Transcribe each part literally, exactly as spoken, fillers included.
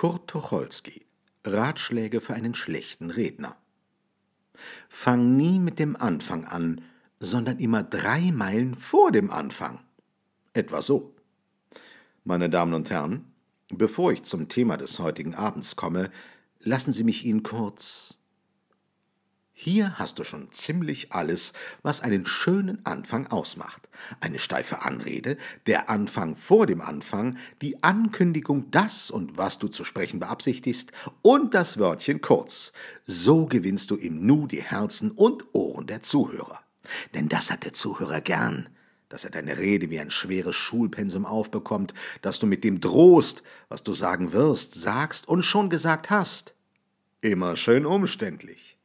Kurt Tucholsky, Ratschläge für einen schlechten Redner. Fang nie mit dem Anfang an, sondern immer drei Meilen vor dem Anfang. Etwa so. Meine Damen und Herren, bevor ich zum Thema des heutigen Abends komme, lassen Sie mich Ihnen kurz... Hier hast du schon ziemlich alles, was einen schönen Anfang ausmacht. Eine steife Anrede, der Anfang vor dem Anfang, die Ankündigung, das und was du zu sprechen beabsichtigst und das Wörtchen kurz. So gewinnst du im Nu die Herzen und Ohren der Zuhörer. Denn das hat der Zuhörer gern, dass er deine Rede wie ein schweres Schulpensum aufbekommt, dass du mit dem drohst, was du sagen wirst, sagst und schon gesagt hast. Immer schön umständlich.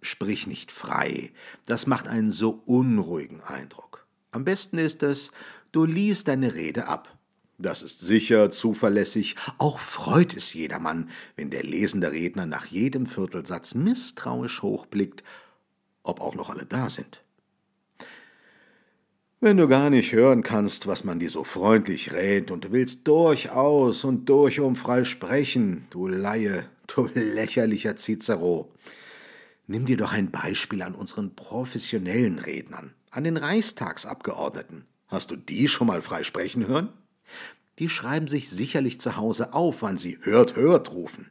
Sprich nicht frei, das macht einen so unruhigen Eindruck. Am besten ist es, du liest deine Rede ab. Das ist sicher, zuverlässig, auch freut es jedermann, wenn der lesende Redner nach jedem Viertelsatz misstrauisch hochblickt, ob auch noch alle da sind. Wenn du gar nicht hören kannst, was man dir so freundlich rät, und du willst durchaus und durchum frei sprechen, du Laie, du lächerlicher Cicero, nimm dir doch ein Beispiel an unseren professionellen Rednern, an den Reichstagsabgeordneten. Hast du die schon mal frei sprechen hören? Die schreiben sich sicherlich zu Hause auf, wann sie »Hört, hört« rufen.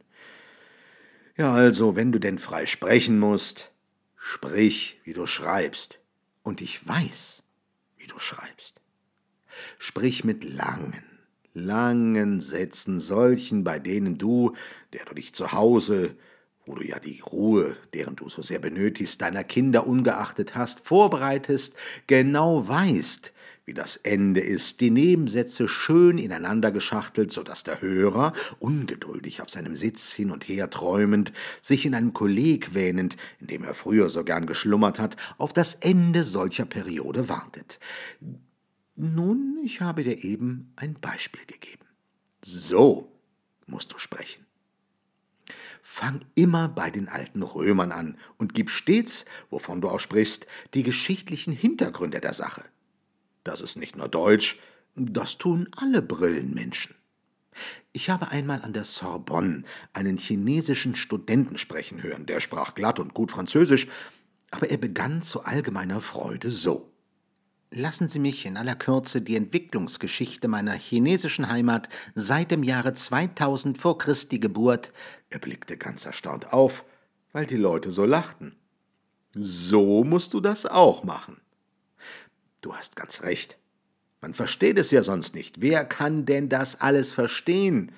Ja, also, wenn du denn frei sprechen musst, sprich, wie du schreibst. Und ich weiß, wie du schreibst. Sprich mit langen, langen Sätzen, solchen, bei denen du, der du dich zu Hause... wo du ja die Ruhe, deren du so sehr benötigst, deiner Kinder ungeachtet hast, vorbereitest, genau weißt, wie das Ende ist, die Nebensätze schön ineinander geschachtelt, sodass der Hörer, ungeduldig auf seinem Sitz hin und her träumend, sich in einem Kolleg wähnend, in dem er früher so gern geschlummert hat, auf das Ende solcher Periode wartet. Nun, ich habe dir eben ein Beispiel gegeben. So musst du sprechen. Fang immer bei den alten Römern an und gib stets, wovon du auch sprichst, die geschichtlichen Hintergründe der Sache. Das ist nicht nur deutsch, das tun alle Brillenmenschen. Ich habe einmal an der Sorbonne einen chinesischen Studenten sprechen hören, der sprach glatt und gut Französisch, aber er begann zu allgemeiner Freude so. Lassen Sie mich in aller Kürze die Entwicklungsgeschichte meiner chinesischen Heimat seit dem Jahre zweitausend vor Christi Geburt. Er blickte ganz erstaunt auf, weil die Leute so lachten. So musst du das auch machen. Du hast ganz recht. Man versteht es ja sonst nicht. Wer kann denn das alles verstehen,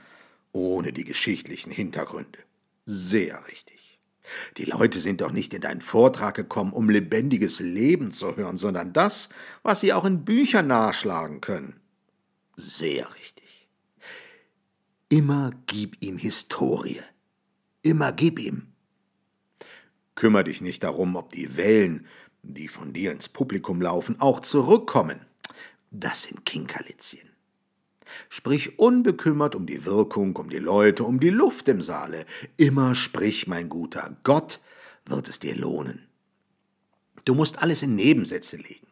ohne die geschichtlichen Hintergründe? Sehr richtig. Die Leute sind doch nicht in deinen Vortrag gekommen, um lebendiges Leben zu hören, sondern das, was sie auch in Büchern nachschlagen können. Sehr richtig. Immer gib ihm Historie. Immer gib ihm. Kümmer dich nicht darum, ob die Wellen, die von dir ins Publikum laufen, auch zurückkommen. Das sind Kinkerlitzchen. Sprich unbekümmert um die Wirkung, um die Leute, um die Luft im Saale. Immer sprich, mein Guter, Gott wird es dir lohnen. Du musst alles in Nebensätze legen.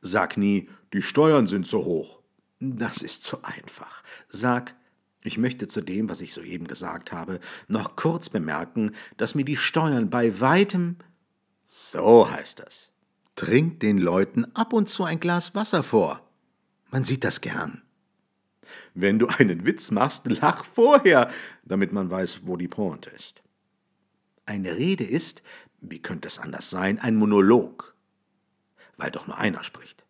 Sag nie, die Steuern sind so hoch. Das ist zu einfach. Sag, ich möchte zu dem, was ich soeben gesagt habe, noch kurz bemerken, dass mir die Steuern bei weitem... So heißt das. Trink den Leuten ab und zu ein Glas Wasser vor. Man sieht das gern. Wenn du einen Witz machst, lach vorher, damit man weiß, wo die Pointe ist. Eine Rede ist, wie könnte es anders sein, ein Monolog, weil doch nur einer spricht.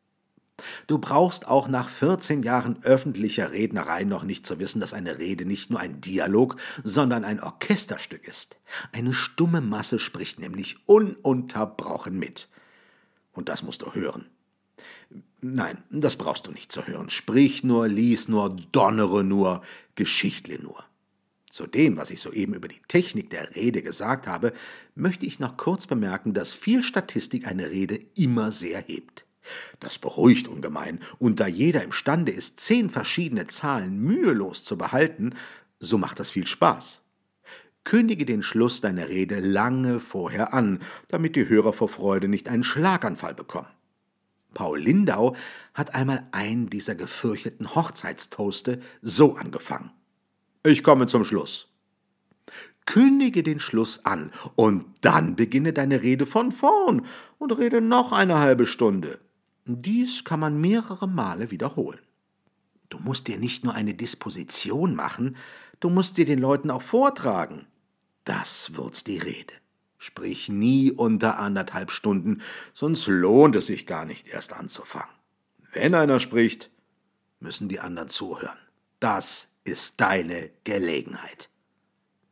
Du brauchst auch nach vierzehn Jahren öffentlicher Rednerei noch nicht zu wissen, dass eine Rede nicht nur ein Dialog, sondern ein Orchesterstück ist. Eine stumme Masse spricht nämlich ununterbrochen mit. Und das musst du hören. Nein, das brauchst du nicht zu hören. Sprich nur, lies nur, donnere nur, geschichtle nur. Zu dem, was ich soeben über die Technik der Rede gesagt habe, möchte ich noch kurz bemerken, dass viel Statistik eine Rede immer sehr hebt. Das beruhigt ungemein, und da jeder imstande ist, zehn verschiedene Zahlen mühelos zu behalten, so macht das viel Spaß. Kündige den Schluss deiner Rede lange vorher an, damit die Hörer vor Freude nicht einen Schlaganfall bekommen. Paul Lindau hat einmal einen dieser gefürchteten Hochzeitstoaste so angefangen. Ich komme zum Schluss. Kündige den Schluss an, und dann beginne deine Rede von vorn und rede noch eine halbe Stunde. Dies kann man mehrere Male wiederholen. Du musst dir nicht nur eine Disposition machen, du musst dir den Leuten auch vortragen. Das wird's die Rede. Sprich nie unter anderthalb Stunden, sonst lohnt es sich gar nicht, erst anzufangen. Wenn einer spricht, müssen die anderen zuhören. Das ist deine Gelegenheit.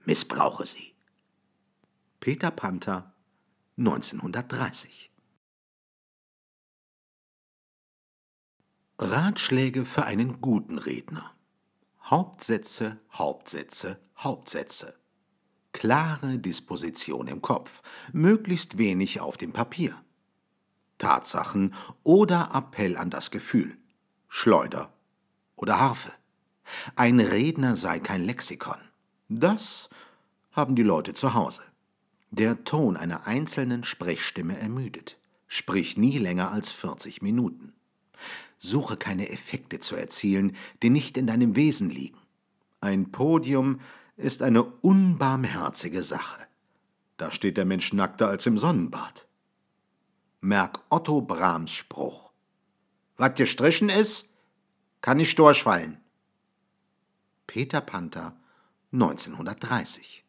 Missbrauche sie. Peter Panther, neunzehnhundertdreißig. Ratschläge für einen guten Redner. Hauptsätze, Hauptsätze, Hauptsätze. Klare Disposition im Kopf, möglichst wenig auf dem Papier. Tatsachen oder Appell an das Gefühl, Schleuder oder Harfe. Ein Redner sei kein Lexikon. Das haben die Leute zu Hause. Der Ton einer einzelnen Sprechstimme ermüdet. Sprich nie länger als vierzig Minuten. Suche keine Effekte zu erzielen, die nicht in deinem Wesen liegen. Ein Podium ist eine unbarmherzige Sache. Da steht der Mensch nackter als im Sonnenbad. Merk Otto Brahms Spruch. Was gestrichen ist, kann nicht durchfallen. Peter Panther, neunzehnhundertdreißig.